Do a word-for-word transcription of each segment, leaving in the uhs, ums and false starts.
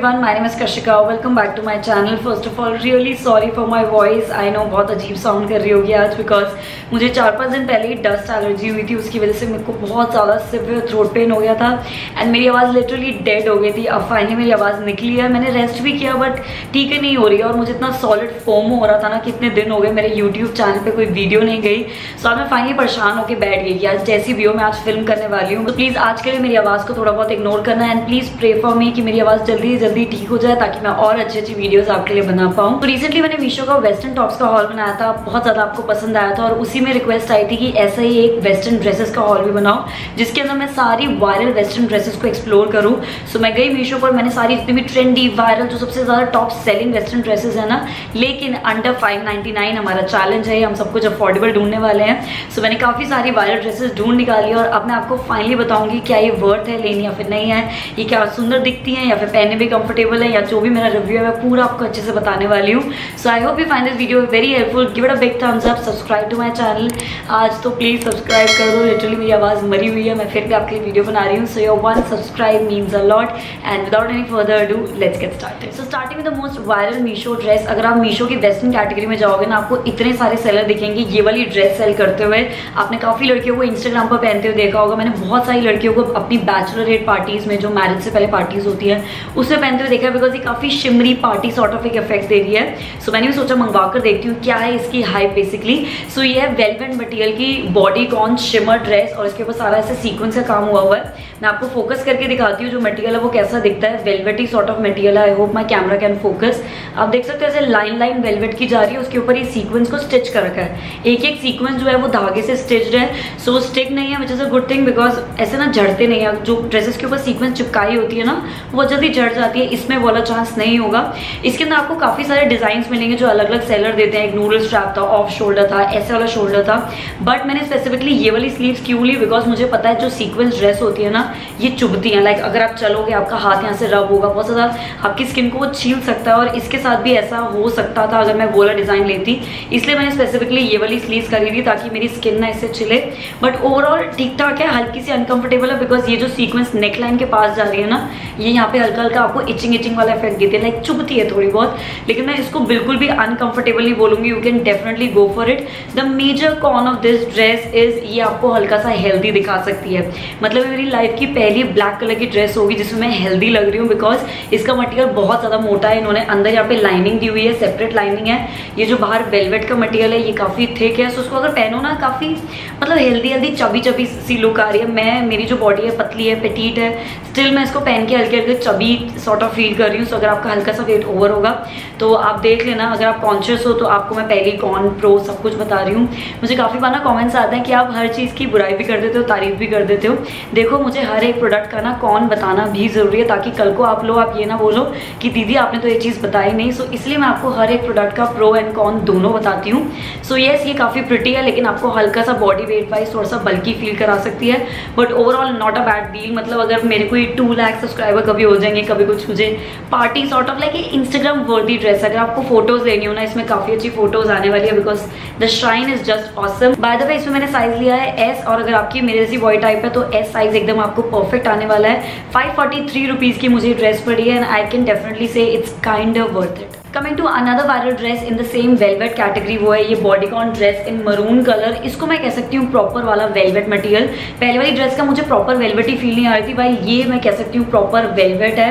everyone, my name is Kashika. Welcome back to my channel. First of all, really sorry for my voice. I know बहुत अजीब sound कर रही होगी आज because मुझे चार पाँच दिन पहले ही डस्ट एलर्जी हुई थी, उसकी वजह से मेरे को बहुत ज़्यादा सिवियर थ्रोट पेन हो गया था एंड मेरी आवाज़ लिटरली डेड हो गई थी. अब फाइनली मेरी आवाज़ निकली है. मैंने रेस्ट भी किया बट ठीक है नहीं हो रही है और मुझे इतना सॉलिड फोम हो रहा था ना, कितने दिन हो गए मेरे यूट्यूब चैनल पर कोई वीडियो नहीं गई. सो अब मैं फाइनली परेशान होकर बैठ गई कि आज जैसी वीडियो मैं आज फिल्म करने वाली हूँ. तो प्लीज़ आज के लिए मेरी आवाज़ को थोड़ा बहुत इग्नोर करना and please pray for me कि मेरी आवाज़ जल्दी जल्दी ठीक हो जाए ताकि मैं और अच्छी अच्छी वीडियोस आपके लिए बना पाऊँ. तो रिसेंटली मैंने मीशो का वेस्टर्न टॉप्स का हॉल बनाया था, बहुत ज़्यादा आपको पसंद आया था और उसी में रिक्वेस्ट आई थी कि ऐसा ही एक वेस्टर्न ड्रेसेस का हॉल भी बनाओ जिसके अंदर मैं सारी वायरल वेस्टर्न ड्रेसेस को एक्सप्लोर करूँ. सो मैं गई मीशो पर, मैंने सारी जितनी भी ट्रेंडी वायरल जो सबसे ज़्यादा टॉप सेलिंग वेस्टर्न ड्रेसेज है ना, लेकिन अंडर फाइव नाइन्टी नाइन हमारा चैलेंज है, हम सब कुछ अफोर्डेबल ढूंढने वाले हैं. सो मैंने काफ़ी सारी वायरल ड्रेसेज ढूंढ निकाली और अब मैं आपको फाइनली बताऊँगी क्या ये वर्थ है लेनी या फिर नहीं है, ये क्या सुंदर दिखती हैं या फिर पहनने भी कंफर्टेबल है, या जो भी मेरा रिव्यू है मैं पूरा आपको अच्छे से बताने वाली हूँ. So I hope you find this video very helpful. Give it a big thumbs up, subscribe to my channel. आज तो प्लीज़ सब्सक्राइब कर दो, लिटरली मेरी आवाज़ मरी हुई है, मैं फिर भी आपके लिए वीडियो बना रही हूँ. So your one subscribe means a lot and without any further do let's get started. So starting with the most viral Meesho dress. अगर आप मीशो की वेस्टर्न कैटेगरी में जाओगे ना, आपको इतने सारे सेलर दिखेंगे ये वाली ड्रेस सेल करते हुए. आपने काफ़ी लड़कियों को इंस्टाग्राम पर पहनते हुए देखा होगा, मैंने बहुत सारी लड़कियों को अपनी बैचलरेट पार्टीज़ में, जो मैरिज से पहले पार्टीज़ होती है, उसमें पहनते हुए देखा है बिकॉज ये काफ़ी शिमरी पार्टी सॉर्ट ऑफ एक इफेक्ट दे रही है. सो so, मैंने भी सोचा मंगवा कर देखती हूँ क्या है इसकी हाइप बेसिकली. सो so, ये है वेलवेट मटेरियल की बॉडी कॉन शिमर ड्रेस और इसके ऊपर सारा ऐसे सीक्वेंस का काम हुआ हुआ है. मैं आपको फोकस करके दिखाती हूँ जो मटेरियल है वो कैसा दिखता है. वेलवेटी सॉर्ट ऑफ मटेरियल है. I hope my camera can focus. आप देख सकते हो ऐसे लाइन लाइन वेलवेट की जा रही है, उसके ऊपर ये सीक्वेंस को स्टिच कर रखा है. एक एक सीक्वेंस जो है वो धागे से स्टिच्ड है. सो so, स्टिक नहीं है which is a good thing because ऐसे ना झड़ते नहीं है. जो ड्रेसेस के ऊपर सीक्वेंस चिपकाई होती है ना वो जल्दी झड़ जाती है, इसमें वाला चांस नहीं होगा. इसके अंदर आपको काफ़ी सारे डिज़ाइंस मिलेंगे जो अलग अलग सेलर देते हैं. एक नूडल स्ट्रैप था, ऑफ शोल्डर था, ऐसे वाला शोल्डर था, बट मैंने स्पेसिफिकली ये वाली स्लीव्स क्यों ली बिकॉज मुझे पता है जो सीक्वेंस ड्रेस होती है ना ये चुभती है. लाइक अगर आप चलोगे आपका हाथ यहाँ से रब होगा, बहुत ज़्यादा आपकी स्किन को छील सकता है और इसके साथ भी ऐसा हो सकता था अगर मैं वो वाला डिज़ाइन लेती. इसलिए मैंने स्पेसिफिकली ये वाली स्लीव्स खरीदी थी ताकि मेरी स्किन ना इससे छिले. बट ओवरऑल ठीक ठाक है, हल्की सी अनकम्फर्टेबल है बिकॉज ये जो सीक्वेंस नेक लाइन के पास जा रही है ना ये यहाँ पे हल्का हल्का आपको इचिंग इचिंग वाला इफेक्ट देती है. लाइक चुभती है थोड़ी बहुत, लेकिन मैं इसको बिल्कुल भी अनकंफर्टेबल नहीं बोलूँगी. You can definitely go for it. The major con of this dress is ये आपको हल्का सा हेल्दी दिखा सकती है. मतलब मेरी लाइफ की पहली ब्लैक कलर की ड्रेस होगी जिसमें मैं हेल्दी लग रही हूँ बिकॉज इसका मटेरियल बहुत ज़्यादा मोटा है. इन्होंने अंदर यहाँ पे लाइनिंग दी हुई है, सेपरेट लाइनिंग है. ये जो बाहर वेलवेट का मटेरियल है ये काफ़ी थिक है. सो उसको अगर पहनो ना काफ़ी मतलब हेल्दी हेल्दी चबी चबी सी लुक आ रही है. मैं मेरी जो बॉडी है पतली है, पेटीट है, स्टिल मैं इसको पहन के हल्के हल्के चबी सॉर्ट ऑफ फील कर रही हूँ. सो अगर आपका हल्का सा वेट ओवर होगा तो आप देख लेना. अगर आप कॉन्शियस हो तो आपको मैं पहले कॉन प्रो सब कुछ बता रही हूँ. मुझे काफ़ी बार ना कमेंट्स आते हैं कि आप हर चीज़ की बुराई भी कर देते हो, तारीफ भी कर देते हो. देखो मुझे हर एक प्रोडक्ट का ना कॉन बताना भी ज़रूरी है ताकि कल को आप लोग आप ये ना बोलो कि दीदी आपने तो ये चीज़ बताई नहीं. सो इसलिए मैं आपको हर एक प्रोडक्ट का प्रो एंड कॉन दोनों बताती हूँ. सो येस ये काफ़ी प्रिटी है लेकिन आपको हल्का सा बॉडी वेट वाइज थोड़ा सा बल्कि फील करा सकती है. But overall not a bad deal. मतलब अगर मेरे कोई टू लाख सब्सक्राइबर कभी हो जाएंगे, कभी कुछ मुझे party sort of like Instagram worthy dress. अगर आपको फोटोज लेनी हो ना इसमें काफ़ी अच्छी फोटोज आने वाली है because the shine is just awesome. By the way इसमें मैंने साइज लिया है एस और अगर आपकी मेरे जैसी बॉडी टाइप है तो एस साइज एकदम आपको परफेक्ट आने वाला है. फाइव फोर्टी थ्री रुपीज़ की मुझे ड्रेस पड़ी है and I can definitely say it's kind of worth it. Coming to another viral dress in the same velvet category, वो है ये bodycon dress in maroon colour. इसको मैं कह सकती हूँ प्रॉपर वाला वेलवेट मटेरियल. पहले वाली ड्रेस का मुझे प्रॉपर वेलवेट ही फील नहीं आ रही थी भाई, ये मैं कह सकती हूँ प्रॉपर वेलवेट है.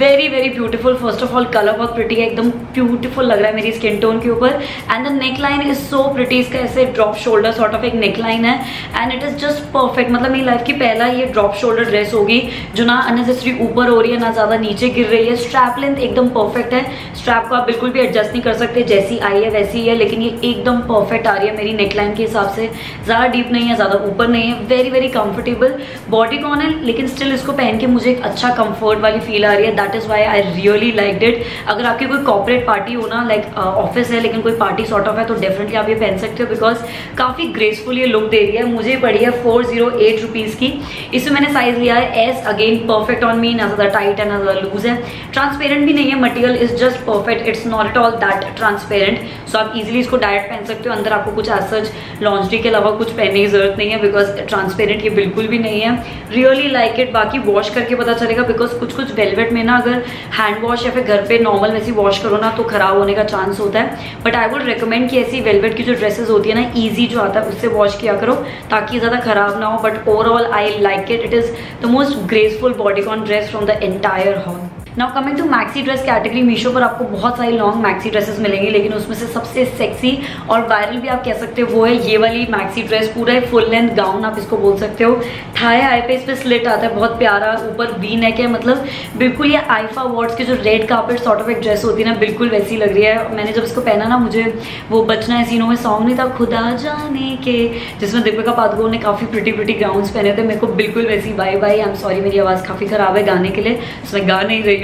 Very very beautiful. First of all colour बहुत प्रिटी है, एकदम ब्यूटीफुल लग रहा है मेरी स्किन टोन के ऊपर. And the neck line is so pretty. इसका ऐसे ड्रॉप शोल्डर सॉर्ट ऑफ एक नेक लाइन है and it is just perfect. मतलब मेरी लाइफ की पहला ये ड्रॉप शोल्डर ड्रेस होगी जो ना अननेसेसरी ऊपर हो रही है ना ज़्यादा नीचे गिर रही है. स्ट्रैप लेंथ एकदम परफेक्ट है. स्ट्रैप आप बिल्कुल भी एडजस्ट नहीं कर सकते, जैसी आई है वैसी ही है, लेकिन ये एकदम परफेक्ट आ रही है मेरी नेकलाइन के हिसाब से. ज़्यादा डीप नहीं है, ज़्यादा ऊपर नहीं है. Very very comfortable bodycon है लेकिन स्टिल इसको पहन के मुझे एक अच्छा कंफर्ट वाली फील आ रही है. That is why I really like it. अगर आपकी कोई कॉर्पोरेट पार्टी हो ना, लाइक ऑफिस है लेकिन कोई पार्टी सॉर्ट ऑफ है तो डेफिनेटली आप ये पहन सकते हो बिकॉज काफ़ी ग्रेसफुल ये लुक दे रही है. मुझे पड़ी है फोर जीरो एट रुपीज़ की. इसमें मैंने साइज़ लिया है S. Again perfect on me, ना ज़्यादा टाइट है ना ज़्यादा लूज है, ट्रांसपेरेंट भी नहीं है. Material is just perfect. It, it's not at all that transparent. So आप इजीली इसको डायरेक्ट पहन सकते हो. अंदर आपको कुछ एज सच लॉन्ड्री के अलावा कुछ पहनने की जरूरत नहीं है बिकॉज ट्रांसपेरेंट ये बिल्कुल भी नहीं है. Really like it. बाकी वॉश करके पता चलेगा बिकॉज कुछ कुछ वेलवेट में ना अगर हैंड वॉश या फिर घर पे नॉर्मल वैसी वॉश करो ना तो ख़राब होने का चांस होता है. बट आई वुड रिकमेंड कि ऐसी वेलवेट की जो ड्रेसेस होती है ना ईजी जो आता है उससे वॉश किया करो ताकि ज़्यादा ख़राब ना हो. But overall I like it. It is the most graceful bodycon dress from the entire haul. Now coming to maxi dress category. Meesho पर आपको बहुत सारी लॉन्ग मैक्सी ड्रेसेस मिलेंगी लेकिन उसमें से सबसे सेक्सी और वायरल भी आप कह सकते हो वो है ये वाली मैक्सी ड्रेस. पूरा एक फुल लेंथ गाउन आप इसको बोल सकते हो. थाई आई पे इस पर स्लिट आता है बहुत प्यारा. ऊपर वी नेक है. मतलब बिल्कुल ये आईफा अवॉर्ड्स की जो रेड कार्पेट सॉर्ट ऑफ एक ड्रेस होती है ना बिल्कुल वैसी लग रही है. मैंने जब इसको पहना ना मुझे वो बचना है सीनों में सॉन्ग नहीं था खुदा जाने के जिसमें दीपिका पादुकोण ने काफ़ी प्रिटी प्रिटी गाउन्स पहने थे. मेरे को बिल्कुल वैसी बाई बाई. आई एम सॉरी मेरी आवाज़ काफ़ी ख़राब है गाने के लिए तो मैं गा नहीं रही.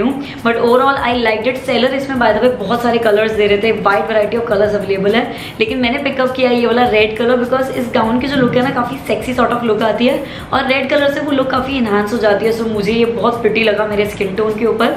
But overall I like it. Seller इसमें बाय द वे बहुत सारे कलर्स दे रहे थे. Wide variety of colours available है लेकिन मैंने पिकअप किया ये वाला रेड कलर बिकॉज इस गाउन की जो लुक है ना काफ़ी सेक्सी सॉर्ट ऑफ लुक आती है और रेड कलर से वो लुक काफ़ी इन्हांस हो जाती है. सो so, मुझे ये बहुत प्रिटी लगा मेरे स्किन टोन के ऊपर.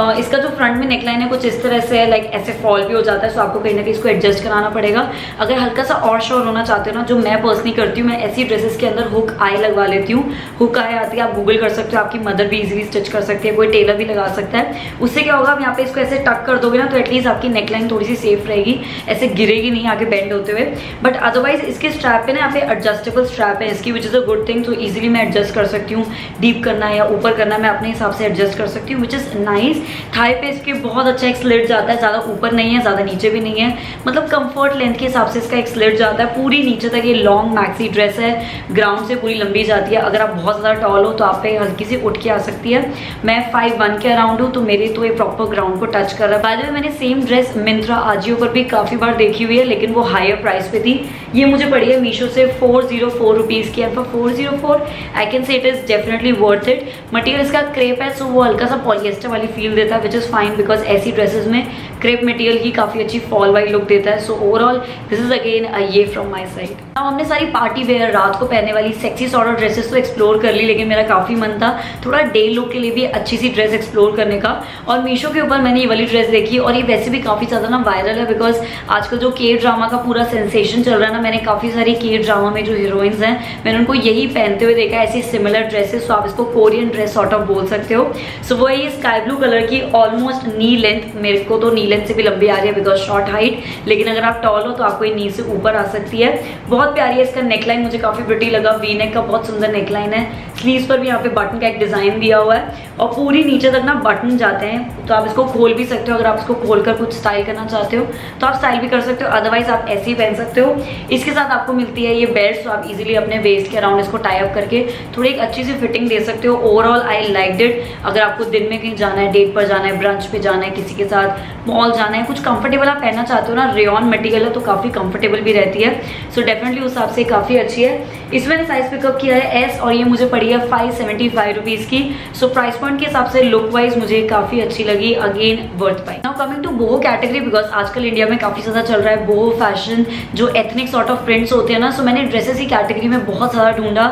uh, इसका जो फ्रंट में नेकलाइन है कुछ इस तरह से है. लाइक ऐसे फॉल भी हो जाता है. सो so, आपको कहीं ना कहीं इसको एडजस्ट कराना पड़ेगा अगर हल्का सा और श्योर होना चाहते हो ना जो मैं पर्सनली करती हूँ. मैं ऐसी ड्रेसेस के अंदर हुक आई लगवा लेती हूँ. हुक आई आती है आप गूगल कर सकते हो. आपकी मदर भी इजीली स्टिच कर सकती है. कोई टेलर भी लगा सकता है. उससे क्या होगा आप यहाँ पे इसको ऐसे टक कर दोगे ना तो एटलीस्ट आपकी नेकलाइन थोड़ी सी सेफ रहेगी. ऐसे गिरेगी नहीं आगे बेंड होते हुए. बट अदरवाइज इसके स्ट्रैप पे ना यहाँ पे एडजस्टेबल स्ट्रैप है इसकी which is a good thing. तो ईजिली मैं एडजस्ट कर सकती हूँ. डीप करना है या ऊपर करना मैं अपने हिसाब से एडजस्ट कर सकती हूँ विच इज़ नाइस. थाई पे इसके बहुत अच्छा एक स्लिट जाता है. ज़्यादा ऊपर नहीं है ज़्यादा नीचे भी नहीं है. मतलब कम्फर्ट लेंथ के हिसाब से इसका एक स्लिट जाता है. पूरी नीचे तक ये लॉन्ग मैक्सी ड्रेस है. ग्राउंड से पूरी लंबी जाती है. अगर आप बहुत ज़्यादा टॉल हो तो आप पे हल्की सी उठ के आ सकती है. मैं फाइव वन के अराउंड हूँ तो मेरे तो ये प्रॉपर ग्राउंड को टच कर रहा है. बाय द वे मैंने सेम ड्रेस मिंत्रा आजियो पर भी काफ़ी बार देखी हुई है लेकिन वो हायर प्राइस पे थी. ये मुझे पड़ी है मीशो से फोर जीरो फोर रुपीज़ की. And for four zero four I can say it is definitely worth it. Material इसका क्रेप है सो वो हल्का सा पॉलिएस्टर वाली फील देता है विच इज़ फाइन बिकॉज ऐसी ड्रेसेज में क्रेप मटीरियल की काफ़ी अच्छी फॉल वाली लुक देता है. So overall this is again a ये फ्रॉम माई साइड. अब हमने सारी पार्टी वेयर रात को पहनने वाली सेक्सी सॉर्ट ऑफ ड्रेसेस तो एक्सप्लोर कर ली लेकिन मेरा काफ़ी मन था थोड़ा डे लुक के लिए भी अच्छी सी ड्रेस एक्सप्लोर करने का. और मीशो के ऊपर मैंने ये वाली ड्रेस देखी और ये वैसे भी काफ़ी ज़्यादा ना वायरल है बिकॉज आजकल जो के ड्रामा का पूरा सेंसेशन चल रहा है ना. मैंने काफ़ी सारी के ड्रामा में जो हीरोइंस हैं मैंने उनको यही पहनते हुए देखा ऐसी सिमिलर ड्रेसेस. सो आप इसको कोरियन ड्रेस सॉर्ट ऑफ बोल सकते हो. सो वो है ये स्काई ब्लू कलर की ऑलमोस्ट नी लेंथ. मेरे को तो नी लेंथ से भी लंबी आ रही है बिकॉज शॉर्ट हाइट लेकिन अगर आप टॉल हो तो आपको ये नी से ऊपर आ सकती है. बहुत प्यारी है. इसका नेकलाइन मुझे काफ़ी प्रिटी लगा. वी नेक का बहुत सुंदर नेकलाइन है. स्लीव्स पर भी यहाँ पे बटन का एक डिज़ाइन दिया हुआ है और पूरी नीचे तक ना बटन जाते हैं. तो आप इसको खोल भी सकते हो. अगर आप इसको खोलकर कुछ स्टाइल करना चाहते हो तो आप स्टाइल भी कर सकते हो. अदरवाइज आप ऐसे ही पहन सकते हो. इसके साथ आपको मिलती है ये बेल्ट. तो आप इजीली अपने वेस्ट के अराउंड इसको टाई अप करके थोड़ी एक अच्छी सी फिटिंग दे सकते हो. Overall I like it. अगर आपको दिन में कहीं जाना है, डेट पर जाना है, ब्रंच पर जाना है, किसी के साथ मॉल जाना है, कुछ कंफर्टेबल आप पहनना चाहते हो ना, रेयॉन मटीरियल है तो काफ़ी कंफर्टेबल भी रहती है. सो so डेफिनेटली उस हिसाब से काफ़ी अच्छी है. इसमें मैंने साइज़ पिकअप किया है एस और ये मुझे पड़ी है फाइव सेवेंटी फाइव रुपीज़ की. सो प्राइस पॉइंट के हिसाब से लुक वाइज मुझे काफ़ी अच्छी लगी. Again worth buying. Now coming to boho category because आजकल इंडिया में काफ़ी ज़्यादा चल रहा है बोहो फैशन जो एथनिक सॉर्ट ऑफ प्रिंट्स होते हैं ना. सो मैंने ड्रेसेस की कैटेगरी में बहुत ज़्यादा ढूंढा.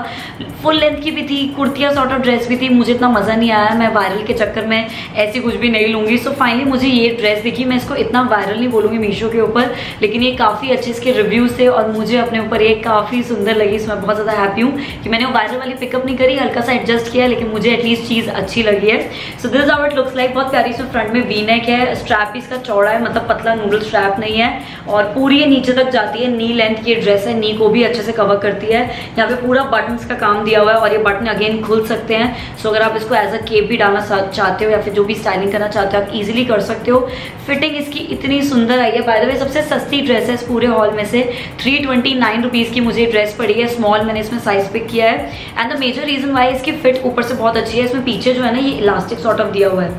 फुल लेंथ की भी थी, कुर्तिया सॉर्ट ऑफ ड्रेस भी थी. मुझे इतना मज़ा नहीं आया. मैं वायरल के चक्कर में ऐसी कुछ भी नहीं लूँगी. सो फाइनली मुझे ये ड्रेस दिखी. मैं इसको इतना वायरल नहीं बोलूँगी मीशो के ऊपर लेकिन ये काफ़ी अच्छे इसके रिव्यूज़ थे और मुझे अपने ऊपर ये काफ़ी सुंदर लगी. सो मैं बहुत ज़्यादा हैप्पी हूँ कि मैंने वायरल वाली पिकअप नहीं करी, हल्का सा एडजस्ट किया लेकिन मुझे एटलीस्ट चीज़ अच्छी लगी है. So this how it looks like. बहुत प्यारी. सो फ्रंट में वी नेक है. स्ट्रैप भी इसका चौड़ा है, मतलब पतला नूडल स्ट्रैप नहीं है और पूरी ये नीचे तक जाती है. नी लेंथ की ड्रेस है, नी को भी अच्छे से कवर करती है. यहाँ पे पूरा बटन्स का काम दिया हुआ है और ये बटन अगेन खुल सकते हैं. सो अगर आप इसको एज अ केप भी डालना चाहते हो या फिर जो भी स्टाइलिंग करना चाहते हो आप ईजिली कर सकते हो. फिटिंग इसकी इतनी सुंदर आई है. बाय द वे सबसे सस्ती ड्रेस है इस पूरे हॉल में से. थ्री ट्वेंटी नाइन रुपीज़ की मुझे ड्रेस पड़ी है. स्मॉल मैंने इसमें साइज पिक किया है and the major reason why इसकी फिट ऊपर से बहुत अच्छी है. इसमें पीछे जो है ना ये इलास्टिक सॉर्ट ऑफ दिया हुआ है,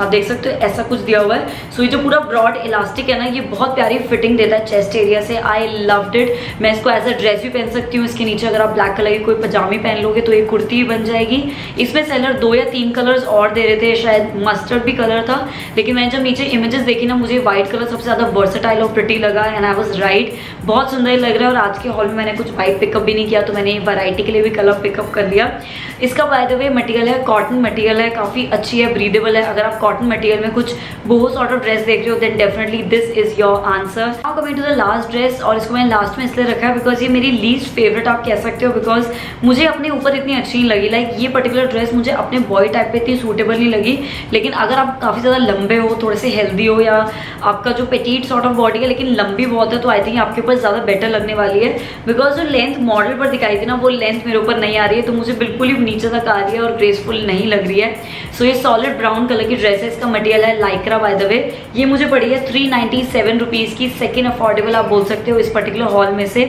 आप देख सकते हो ऐसा कुछ दिया हुआ है. सो so, ये जो पूरा ब्रॉड इलास्टिक है ना ये बहुत प्यारी फिटिंग देता है चेस्ट एरिया से. I loved it. मैं इसको एज अ ड्रेस भी पहन सकती हूँ. इसके नीचे अगर आप ब्लैक कलर की कोई पजामी पहन लोगे तो ये कुर्ती बन जाएगी. इसमें सेलर दो या तीन कलर्स और दे रहे थे, शायद मस्टर्ड भी कलर था लेकिन मैंने जब नीचे इमेजेस देखी ना मुझे व्हाइट कलर सबसे ज़्यादा वर्सेटाइल और प्रिटी लगा एंड आई वॉज राइट. बहुत सुंदर लग रहा है. और आज के हॉल में मैंने कुछ वाइट पिकअप भी नहीं किया तो मैंने वैरायटी के लिए भी कलर पिकअप कर लिया. इसका बाय द वे मटीरियल है कॉटन मटीरियल है, काफ़ी अच्छी है, ब्रीदेबल है. अगर आप कॉटन मटेरियल में कुछ बहुत सॉर्ट ऑफ ड्रेस देख रहे हो then definitely this is your answer. Now coming to the last dress, और इसको मैंने लास्ट में इसलिए रखा है बिकॉज ये मेरी लीस्ट फेवरेट आप कह सकते हो, बिकॉज मुझे अपने ऊपर इतनी अच्छी नहीं लगी। लाइक like, ये पर्टिकुलर ड्रेस मुझे अपने बॉय टाइप पे इतनी सूटेबल नहीं लगी। लेकिन अगर आप काफ़ी ज़्यादा लंबे हो, थोड़े से हेल्दी हो, या आपका जो पेटीट सॉर्ट ऑफ बॉडी है लेकिन लंबी बहुत है, तो आई थिंक आपके ऊपर ज़्यादा बेटर लगने वाली है। बिकॉज जो लेंथ मॉडल पर दिखाई थी ना, वो लेंथ मेरे ऊपर नहीं आ रही है, तो मुझे बिल्कुल ही नीचे तक आ रही है और ग्रेसफुल नहीं लग रही है। सो so, ये सॉलिड ब्राउन कलर की ड्रेस है, इसका मटेरियल है लाइक्रा बाय द वे। ये मुझे पड़ी है थ्री नाइन्टी सेवन रुपीज़ की, सेकेंड अफोर्डेबल आप बोल सकते हो इस पर्टिकुलर हॉल में से।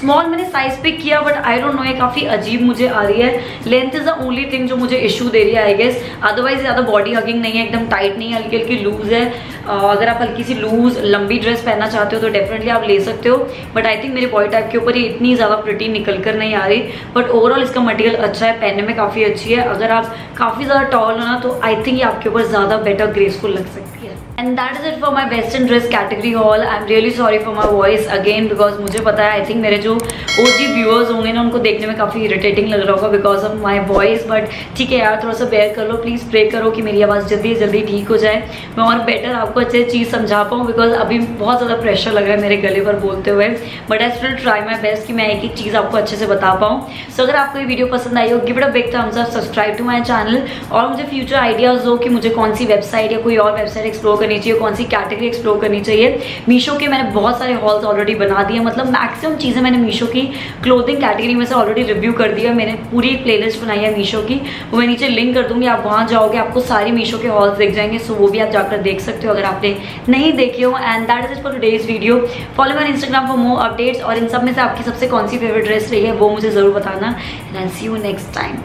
स्मॉल मैंने साइज पिक किया बट आई डोंट नो ये काफ़ी अजीब मुझे आ रही है। Length is the only thing जो मुझे इशू दे रही है आई गेस, अदरवाइज ज़्यादा बॉडी हगिंग नहीं है, एकदम टाइट नहीं है, हल्की हल्की लूज है। अगर आप हल्की सी लूज लंबी ड्रेस पहनना चाहते हो तो डेफिनेटली आप ले सकते हो, बट आई थिंक मेरे बॉडी टाइप के ऊपर ये इतनी ज़्यादा प्रिटी निकल कर नहीं आ रही। बट ओवरऑल इसका मटेरियल अच्छा है, पहनने में काफ़ी अच्छी है। अगर आप काफ़ी ज़्यादा टॉल हो ना तो आई थिंक ये आपके ऊपर ज़्यादा बेटर ग्रेसफुल लग सकती है। And that is it for my western dress category haul. I am really sorry for my voice again, because मुझे पता है आई थिंक मेरे जो ओजी व्यूअर्स होंगे ना उनको देखने में काफ़ी इरिटेटिंग लग रहा होगा because of my voice. But ठीक है यार, थोड़ा सा बेयर कर लो प्लीज़, प्रे करो कि मेरी आवाज़ जल्दी जल्दी ठीक हो जाए, मैं और बेटर आपको अच्छे चीज़ समझा पाऊँ, बिकॉज अभी बहुत ज़्यादा प्रेशर लग रहा है मेरे गले पर बोलते हुए। But I still try my best कि मैं एक एक चीज़ आपको अच्छे से बता पाऊँ। सो अगर आपको ये वीडियो पसंद आई हो, give it a big thumbs up, subscribe to my channel. और मुझे फ्यूचर आइडियाज़ हो कि मुझे कौन सी वेबसाइट या कोई और वेबसाइट एक्सप्लोर करनी चाहिए, कौन सी कैटेगरी एक्सप्लोर करनी चाहिए। मीशो के मैंने बहुत सारे हॉल्स ऑलरेडी बना दिए, मतलब मैक्सिमम चीज़ें मैंने मीशो की क्लोथिंग कैटेगरी में से ऑलरेडी रिव्यू कर दिया। मैंने पूरी एक प्लेलिस्ट बनाई है मीशो की, वो मैं नीचे लिंक कर दूँगी, आप वहाँ जाओगे आपको सारी मीशो के हॉल्स दिख जाएंगे। सो वो भी आप जाकर देख सकते हो अगर आपने नहीं देखी हो। And that is for today's video. Follow me on Instagram for more updates, और इन सब में से आपकी सबसे कौन सी फेवरेट ड्रेस रही है वो मुझे ज़रूर बताना। And I see you next time.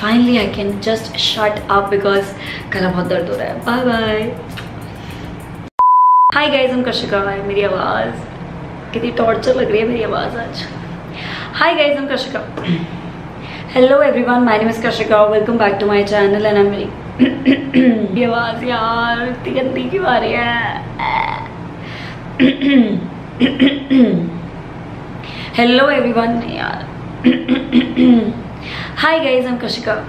Finally I can just shut up because गला बहुत दर्द हो रहा है। Bye bye. हाय गाइज, हम कशिका है, मेरी आवाज़ कितनी टॉर्चर लग रही है मेरी आवाज़ आज। हाय गाइज, हम Kashika. Hello everyone, my name is Kashika, welcome back to my channel. And मेरी मेरी आवाज़ यार इतनी गंदी क्यों आ रही है। हेलो एवरीवन यार। हाय गाइज, हम कशिका।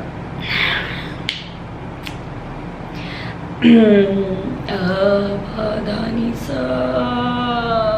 अ